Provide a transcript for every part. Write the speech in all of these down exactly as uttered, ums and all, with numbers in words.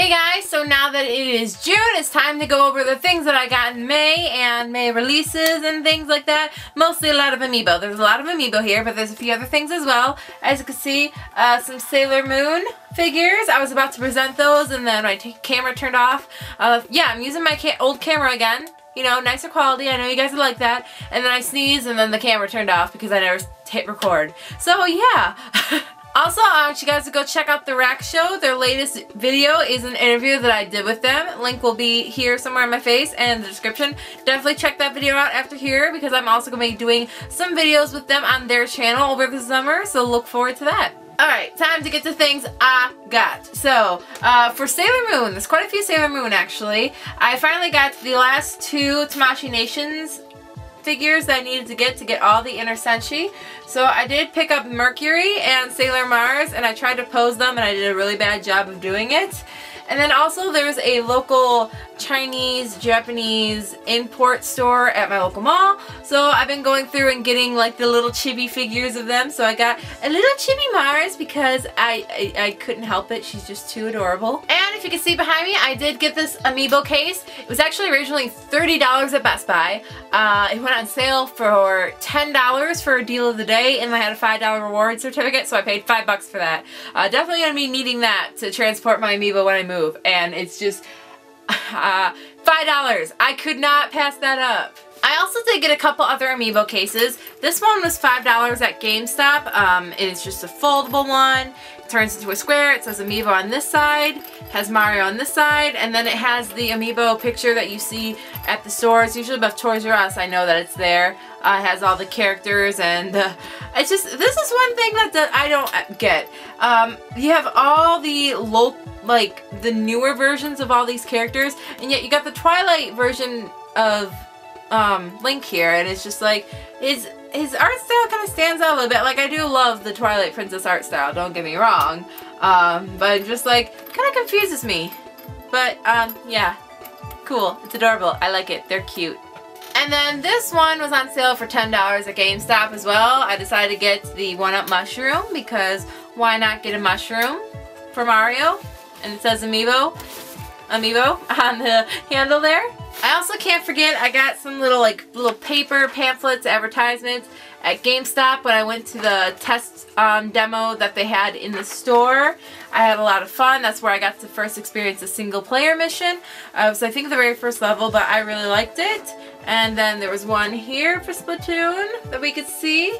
Hey guys, so now that it is June, it's time to go over the things that I got in May and May releases and things like that. Mostly a lot of Amiibo. There's a lot of Amiibo here, but there's a few other things as well. As you can see, uh, some Sailor Moon figures. I was about to present those and then my t camera turned off. Uh, yeah, I'm using my ca old camera again. You know, nicer quality. I know you guys would like that. And then I sneezed and then the camera turned off because I never hit record. So yeah. Also, I want you guys to go check out The Rack Show. Their latest video is an interview that I did with them. Link will be here somewhere in my face and in the description. Definitely check that video out after here because I'm also going to be doing some videos with them on their channel over the summer. So look forward to that. Alright, time to get to things I got. So, uh, for Sailor Moon, there's quite a few Sailor Moon actually. I finally got the last two Tamashii Nations figures that I needed to get to get all the inner senshi. So I did pick up Mercury and Sailor Mars and I tried to pose them and I did a really bad job of doing it. And then also there's a local Chinese, Japanese import store at my local mall. So I've been going through and getting like the little chibi figures of them. So I got a little chibi Mars because I, I, I couldn't help it. She's just too adorable. And if you can see behind me, I did get this Amiibo case. It was actually originally thirty dollars at Best Buy. Uh, it went on sale for ten dollars for a deal of the day and I had a five dollar reward certificate. So I paid five bucks for that. Uh, definitely going to be needing that to transport my Amiibo when I move. And it's just uh, five dollars. I could not pass that up. I also did get a couple other Amiibo cases. This one was five dollars at GameStop. Um, it's just a foldable one. It turns into a square. It says Amiibo on this side. It has Mario on this side. And then it has the Amiibo picture that you see at the stores. Usually about Toys R Us, I know that it's there. Uh, it has all the characters and uh, it's just, this is one thing that, that I don't get. Um, you have all the local, like the newer versions of all these characters, and yet you got the Twilight version of um, Link here, and it's just like his his art style kind of stands out a little bit. Like I do love the Twilight Princess art style, don't get me wrong, um, but just like kind of confuses me. But um, yeah, cool. It's adorable. I like it. They're cute. And then this one was on sale for ten dollars at GameStop as well. I decided to get the one-up mushroom because why not get a mushroom for Mario? And it says Amiibo, Amiibo on the handle there. I also can't forget I got some little like little paper pamphlets, advertisements at GameStop when I went to the test um, demo that they had in the store. I had a lot of fun. That's where I got to first experience a single player mission. Uh, so I think the very first level, but I really liked it. And then there was one here for Splatoon that we could see.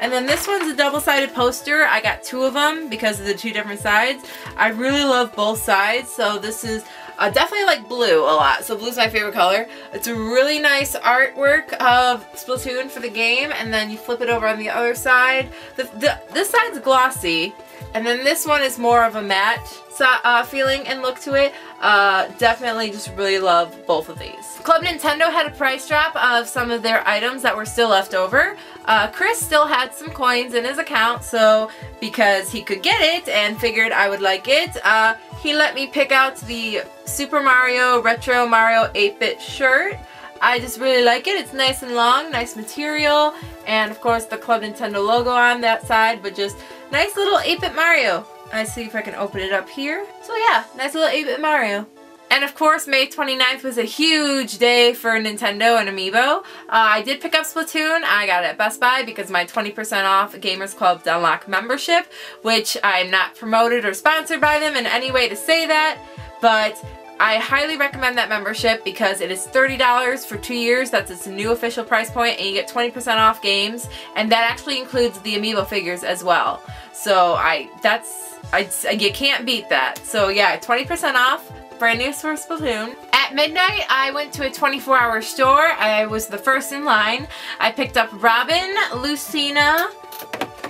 And then this one's a double-sided poster. I got two of them because of the two different sides. I really love both sides, so this is uh, definitely like blue a lot. So blue's my favorite color. It's a really nice artwork of Splatoon for the game, and then you flip it over on the other side. The, the, this side's glossy, and then this one is more of a matte uh, feeling and look to it. Uh, definitely just really love both of these. Club Nintendo had a price drop of some of their items that were still left over. Uh, Chris still had some coins in his account, so because he could get it and figured I would like it, uh, he let me pick out the Super Mario Retro Mario eight bit shirt. I just really like it. It's nice and long, nice material, and of course the Club Nintendo logo on that side, but just nice little eight bit Mario. I see if I can open it up here. So yeah, nice little eight bit Mario. And of course, May twenty-ninth was a huge day for Nintendo and Amiibo. Uh, I did pick up Splatoon. I got it at Best Buy because my twenty percent off Gamers Club Unlock membership, which I'm not promoted or sponsored by them in any way to say that, but I highly recommend that membership because it is thirty dollars for two years. That's its new official price point, and you get twenty percent off games, and that actually includes the Amiibo figures as well. So I, that's, I, you can't beat that. So yeah, twenty percent off. Brand new for Splatoon. At midnight, I went to a twenty-four hour store. I was the first in line. I picked up Robin, Lucina,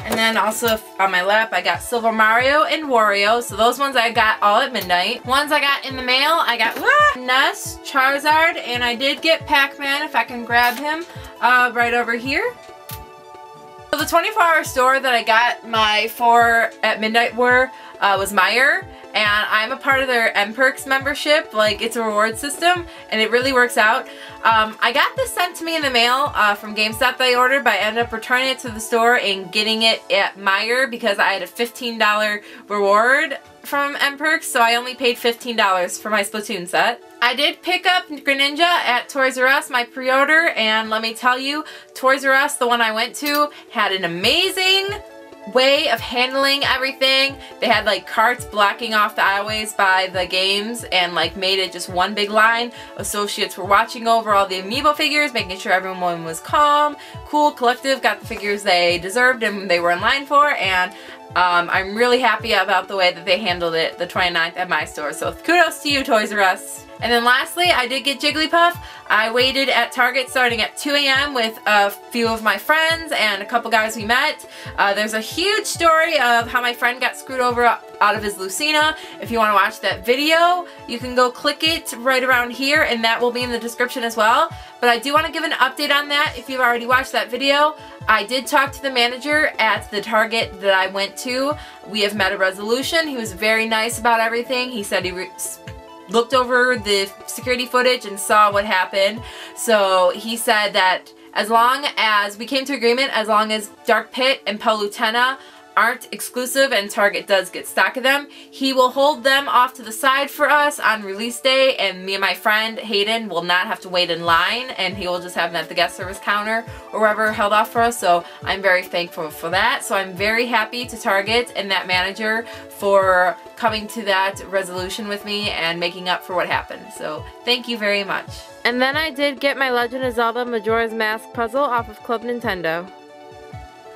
and then also on my lap, I got Silver Mario and Wario. So those ones I got all at midnight. Ones I got in the mail, I got ah, Ness, Charizard, and I did get Pacman, if I can grab him, uh, right over here. So the twenty-four hour store that I got my four at midnight were uh, was Meyer, and I'm a part of their MPerks membership. Like, it's a reward system and it really works out. Um, I got this sent to me in the mail uh, from GameStop that I ordered, but I ended up returning it to the store and getting it at Meijer because I had a fifteen dollar reward from MPerks, so I only paid fifteen dollars for my Splatoon set. I did pick up Greninja at Toys R Us, my pre-order, and let me tell you, Toys R Us, the one I went to, had an amazing way of handling everything. They had like carts blocking off the aisleways by the games and like made it just one big line. Associates were watching over all the Amiibo figures, making sure everyone was calm, cool, collective, got the figures they deserved and they were in line for, and um, I'm really happy about the way that they handled it the twenty-ninth at my store, so kudos to you, Toys R Us. And then lastly, I did get Jigglypuff. I waited at Target starting at two A M with a few of my friends and a couple guys we met. Uh, there's a huge story of how my friend got screwed over out of his Lucina. If you want to watch that video, you can go click it right around here, and that will be in the description as well. But I do want to give an update on that if you've already watched that video. I did talk to the manager at the Target that I went to. We have met a resolution. He was very nice about everything. He said he re- looked over the security footage and saw what happened. So he said that as long as we came to agreement, as long as Dark Pit and Palutena aren't exclusive and Target does get stock of them, he will hold them off to the side for us on release day, and me and my friend Hayden will not have to wait in line, and he will just have them at the guest service counter or wherever held off for us. So I'm very thankful for that. So I'm very happy to Target and that manager for coming to that resolution with me and making up for what happened. So thank you very much. And then I did get my Legend of Zelda Majora's Mask puzzle off of Club Nintendo.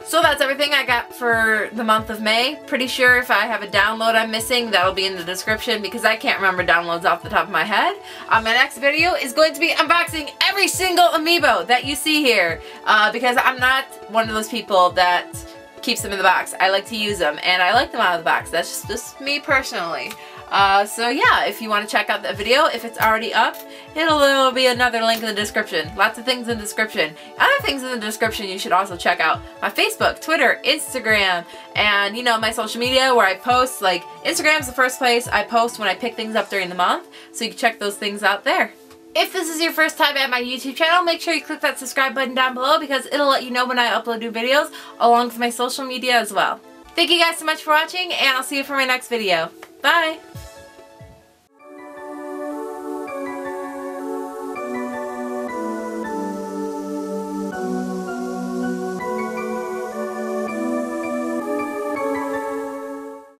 So that's everything I got for the month of May. Pretty sure if I have a download I'm missing, that'll be in the description because I can't remember downloads off the top of my head. Uh, my next video is going to be unboxing every single Amiibo that you see here uh, because I'm not one of those people that keeps them in the box. I like to use them and I like them out of the box. That's just, just me personally. Uh, so yeah, if you want to check out that video, if it's already up, it'll, it'll be another link in the description. Lots of things in the description. Other things in the description you should also check out. My Facebook, Twitter, Instagram, and you know, my social media where I post. Like, Instagram's the first place I post when I pick things up during the month, so you can check those things out there. If this is your first time at my YouTube channel, make sure you click that subscribe button down below because it'll let you know when I upload new videos, along with my social media as well. Thank you guys so much for watching, and I'll see you for my next video. Bye!